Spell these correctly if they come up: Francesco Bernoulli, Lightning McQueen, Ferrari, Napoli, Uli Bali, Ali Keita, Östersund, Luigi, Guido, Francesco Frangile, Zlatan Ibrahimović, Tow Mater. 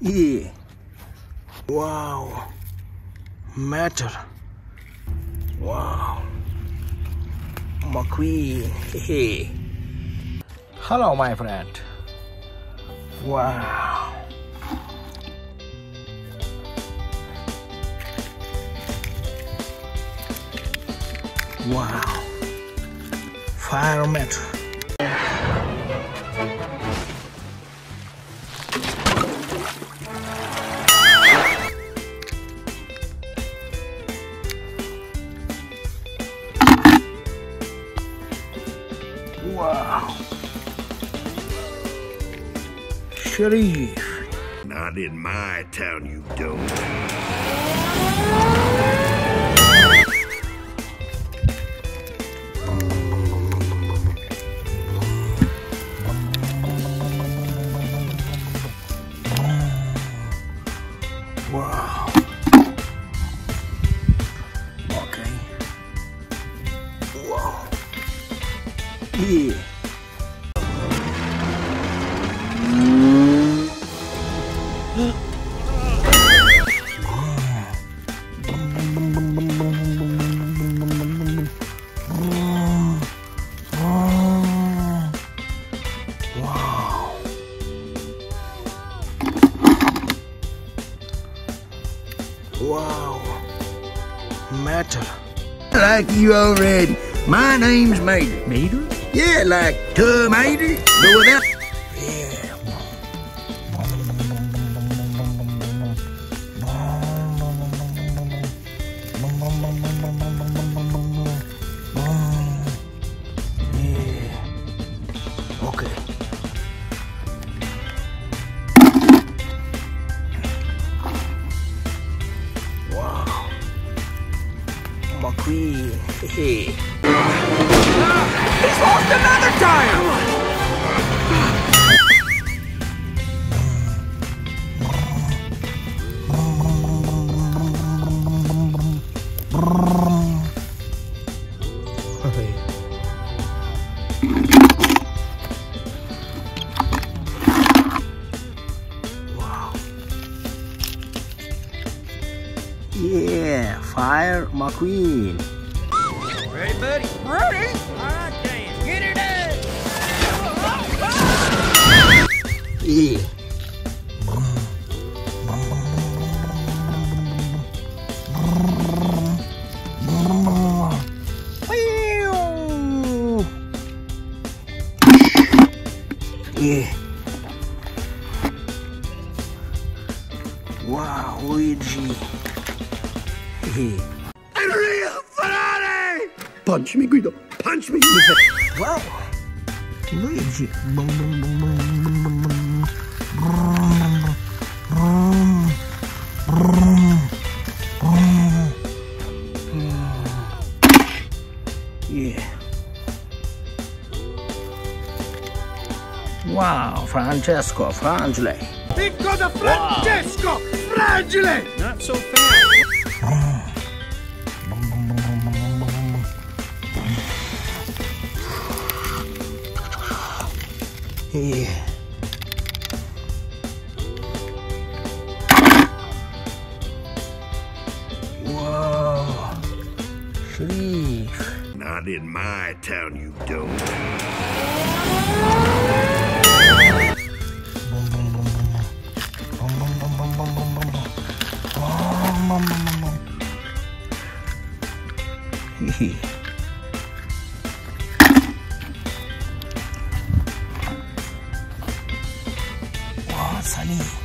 Yeah. Wow. Mater. Wow. McQueen. Hey. Hello, my friend. Wow. Wow. Firemeter. Wow. Sheriff. Not in my town, you don't. Wow. Okay. Wow. Yeah. Wow, Mater. Like you already. My name's Mater. Mater? Yeah, like Tow Mater, but without. Yeah. Yeah. Okay. McQueen. Hey. He's lost another tire! Come on. Okay. Wow. Yeah. Fire McQueen. Ready, buddy? Ready? Alright, Dan. Get it in! Oh, oh, oh. Yeah. Yeah. Wow, Luigi. Unreal Ferrari! Punch me, Guido. Punch me. Wow. Luigi. Yeah. Wow, Francesco Frangile. Because of Francesco Frangile! Not so fast. Yeah. Whoa. Sleep. Not in my town, you don't. Wow, Sunny.